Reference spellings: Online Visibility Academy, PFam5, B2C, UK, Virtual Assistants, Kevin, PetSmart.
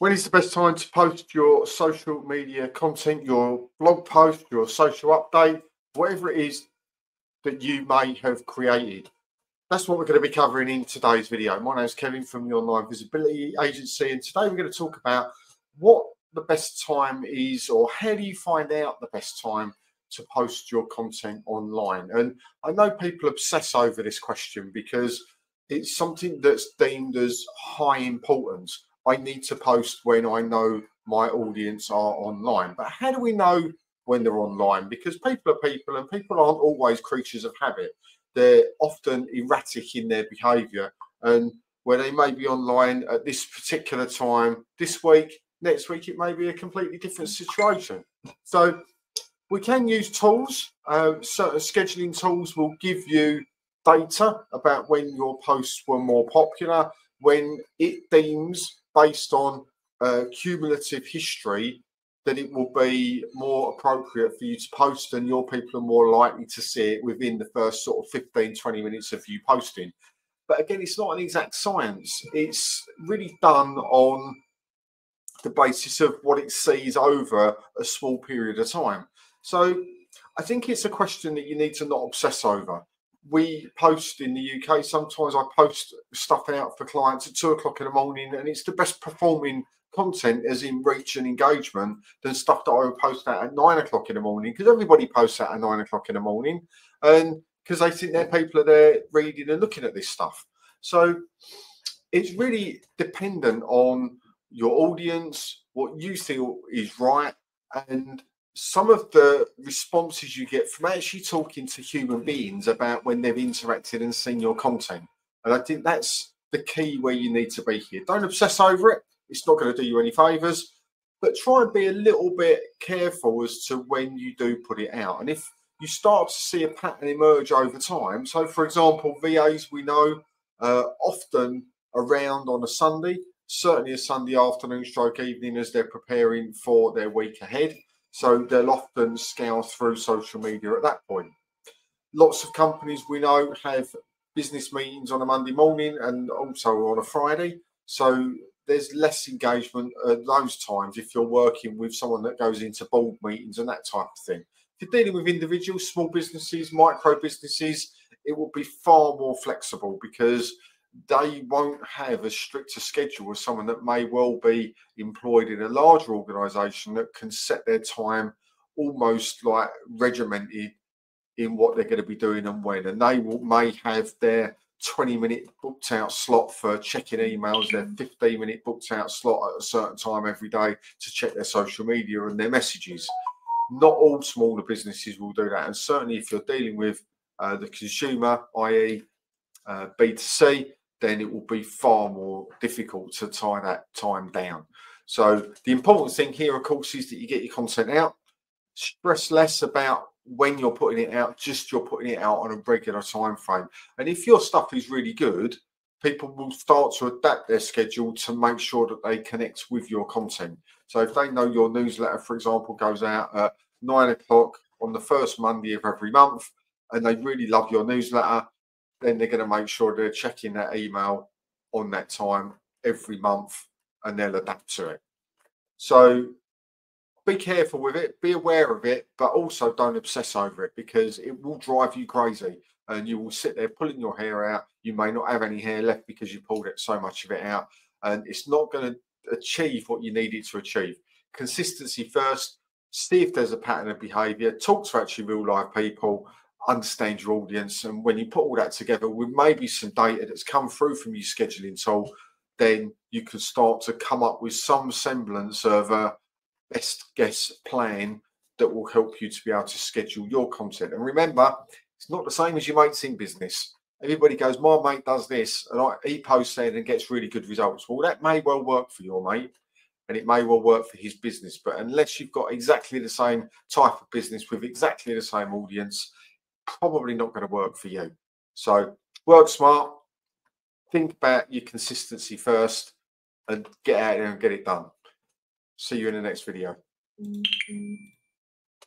When is the best time to post your social media content, your blog post, your social update, whatever it is that you may have created? That's what we're going to be covering in today's video. My name is Kevin from the Online Visibility Agency, and today we're going to talk about what the best time is, or how do you find out the best time to post your content online. And I know people obsess over this question because it's something that's deemed as high importance. I need to post when I know my audience are online. But how do we know when they're online? Because people are people, and people aren't always creatures of habit. They're often erratic in their behavior. And where they may be online at this particular time, this week, next week, it may be a completely different situation. So we can use tools. Certain scheduling tools will give you data about when your posts were more popular, when it deems, based on cumulative history, that it will be more appropriate for you to post, and your people are more likely to see it within the first sort of 15, 20 minutes of you posting. But again, it's not an exact science. It's really done on the basis of what it sees over a small period of time. So I think it's a question that you need to not obsess over. We post in the UK. Sometimes I post stuff out for clients at 2 o'clock in the morning, and it's the best performing content, as in reach and engagement, than stuff that I would post out at 9 o'clock in the morning, because everybody posts out at 9 o'clock in the morning, and because they think their people are there reading and looking at this stuff. So it's really dependent on your audience, what you feel is right, and some of the responses you get from actually talking to human beings about when they've interacted and seen your content. And I think that's the key where you need to be here. Don't obsess over it. It's not going to do you any favors, but try and be a little bit careful as to when you do put it out. And if you start to see a pattern emerge over time, so for example, VAs, we know often around on a Sunday, certainly a Sunday afternoon stroke evening, as they're preparing for their week ahead. So they'll often scour through social media at that point. Lots of companies we know have business meetings on a Monday morning and also on a Friday. So there's less engagement at those times if you're working with someone that goes into board meetings and that type of thing. If you're dealing with individuals, small businesses, micro businesses, it will be far more flexible because they won't have as strict a schedule as someone that may well be employed in a larger organisation that can set their time almost like regimented in what they're going to be doing and when. And they may have their 20-minute booked out slot for checking emails, their 15-minute booked out slot at a certain time every day to check their social media and their messages. Not all smaller businesses will do that. And certainly if you're dealing with the consumer, i.e. B2C, then it will be far more difficult to tie that time down. So the important thing here, of course, is that you get your content out. Stress less about when you're putting it out, just you're putting it out on a regular time frame. And if your stuff is really good, people will start to adapt their schedule to make sure that they connect with your content. So if they know your newsletter, for example, goes out at 9 o'clock on the first Monday of every month, and they really love your newsletter, then they're going to make sure they're checking that email on that time every month, and they'll adapt to it. So be careful with it, be aware of it, but also don't obsess over it because it will drive you crazy and you will sit there pulling your hair out. You may not have any hair left because you pulled so much of it out, and it's not going to achieve what you need it to achieve. Consistency first, see if there's a pattern of behavior, talk to actually real life people, understand your audience, and when you put all that together with maybe some data that's come through from your scheduling tool, then you can start to come up with some semblance of a best guess plan that will help you to be able to schedule your content. And remember, it's not the same as your mates in business. Everybody goes, my mate does this and he posts that and gets really good results. Well, that may well work for your mate, and it may well work for his business, but unless you've got exactly the same type of business with exactly the same audience, probably not going to work for you. So work smart, think about your consistency first, and get out there and get it done. See you in the next video.